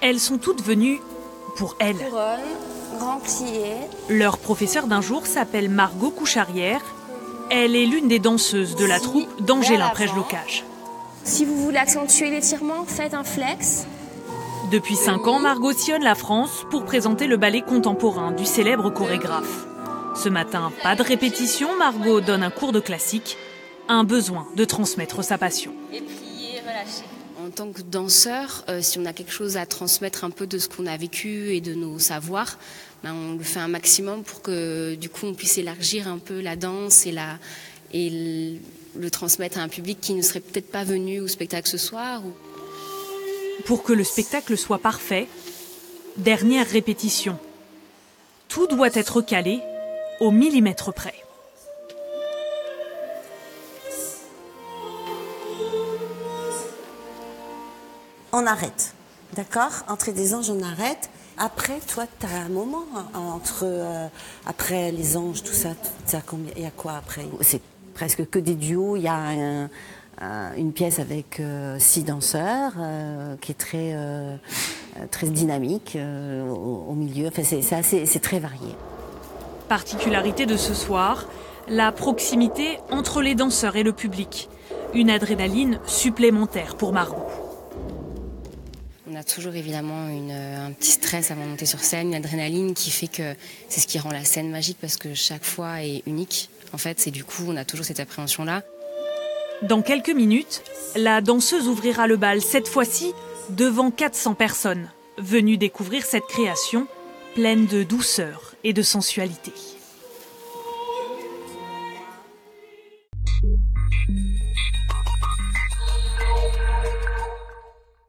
Elles sont toutes venues pour elles. Couronne, grand plié. Leur professeur d'un jour s'appelle Margot Coucharrière. Elle est l'une des danseuses de la troupe d'Angélin Prège-Locage. Si vous voulez accentuer l'étirement, faites un flex. Depuis 5 ans, Margot sillonne la France pour présenter le ballet contemporain du célèbre chorégraphe. Ce matin, pas de répétition, Margot donne un cours de classique. Un besoin de transmettre sa passion. Et plier, relâcher. En tant que danseur, si on a quelque chose à transmettre un peu de ce qu'on a vécu et de nos savoirs, on le fait un maximum pour que du coup on puisse élargir un peu la danse et le transmettre à un public qui ne serait peut-être pas venu au spectacle ce soir. Pour que le spectacle soit parfait, dernière répétition. Tout doit être calé au millimètre près. On arrête, d'accord? Entrée des anges, on arrête. Après, toi, tu as un moment entre... après les anges, tout ça, il y a quoi après? C'est presque que des duos. Il y a une pièce avec 6 danseurs qui est très dynamique au milieu. Enfin, c'est très varié. Particularité de ce soir, la proximité entre les danseurs et le public. Une adrénaline supplémentaire pour Margot. On a toujours évidemment un petit stress avant de monter sur scène, une adrénaline qui fait que c'est ce qui rend la scène magique parce que chaque fois est unique. En fait, c'est du coup, on a toujours cette appréhension-là. Dans quelques minutes, la danseuse ouvrira le bal, cette fois-ci devant 400 personnes, venues découvrir cette création pleine de douceur et de sensualité.